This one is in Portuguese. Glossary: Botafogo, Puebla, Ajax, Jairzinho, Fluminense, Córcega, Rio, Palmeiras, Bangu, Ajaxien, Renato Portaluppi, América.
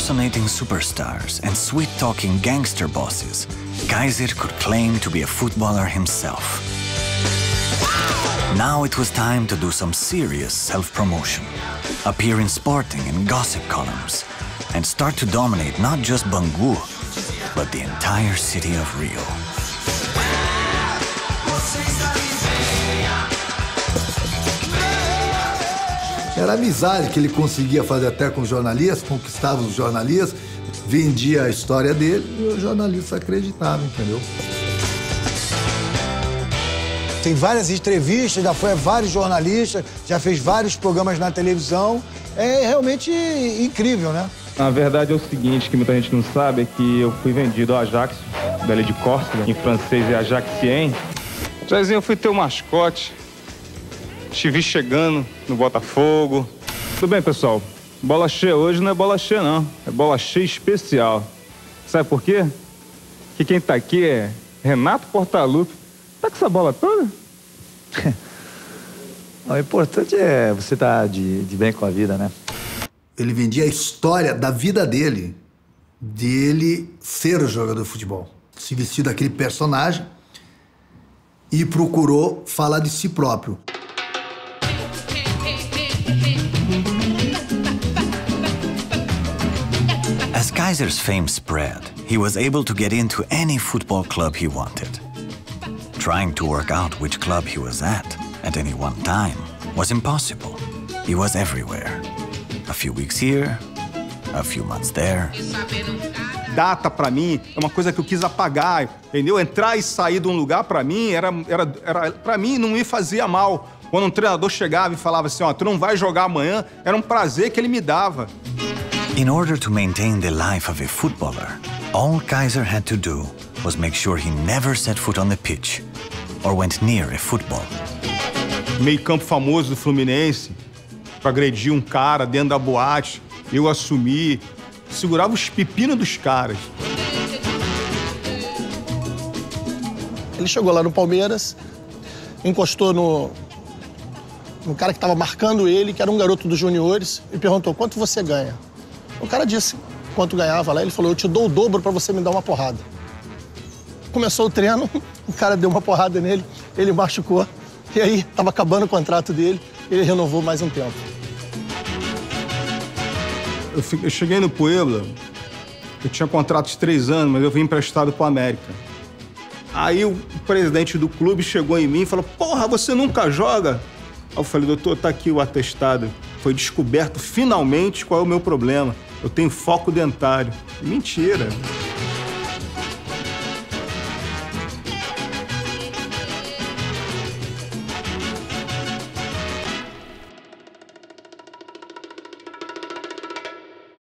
Impersonating superstars and sweet-talking gangster bosses, Geyser could claim to be a footballer himself. Now it was time to do some serious self-promotion, appear in sporting and gossip columns, and start to dominate not just Bangu, but the entire city of Rio. Era a amizade que ele conseguia fazer até com os jornalistas, conquistava os jornalistas, vendia a história dele e os jornalistas acreditavam, entendeu? Tem várias entrevistas, já foi a vários jornalistas, já fez vários programas na televisão. É realmente incrível, né? Na verdade é o seguinte, que muita gente não sabe, é que eu fui vendido ao Ajax, da ilha de Córcega, em francês é Ajaxien. Jairzinho, eu fui ter o mascote, te vi chegando no Botafogo. Tudo bem, pessoal? Bola cheia hoje não é bola cheia, não. É bola cheia especial. Sabe por quê? Que quem tá aqui é Renato Portaluppi. Tá com essa bola toda? Não, o importante é você estar de bem com a vida, né? Ele vendia a história da vida dele, dele ser o jogador de futebol. Se vestiu daquele personagem e procurou falar de si próprio. As Geyser's fame spread, he was able to get into any football club he wanted. Trying to work out which club he was at any one time, was impossible. He was everywhere. A few weeks here, a few months there. Data, pra mim, é uma coisa que eu quis apagar, entendeu? Entrar e sair de um lugar, pra mim, pra mim, não me fazia mal. Quando um treinador chegava e falava assim, ó, tu não vai jogar amanhã, era um prazer que ele me dava. In order to maintain the life of a footballer, all Geyser had to do was make sure he never set foot on the pitch or went near a football. Meio campo famoso do Fluminense, pra agredir um cara dentro da boate, eu assumi, segurava os pepinos dos caras. Ele chegou lá no Palmeiras, encostou no cara que tava marcando ele, que era um garoto dos juniores, e perguntou, quanto você ganha? O cara disse quanto ganhava lá, ele falou, eu te dou o dobro pra você me dar uma porrada. Começou o treino, o cara deu uma porrada nele, ele machucou. E aí, tava acabando o contrato dele, ele renovou mais um tempo. Eu cheguei no Puebla, eu tinha contrato de 3 anos, mas eu vim emprestado pro América. Aí o presidente do clube chegou em mim e falou, porra, você nunca joga? Aí eu falei, doutor, tá aqui o atestado. Foi descoberto finalmente qual é o meu problema. Eu tenho foco dentário. Mentira.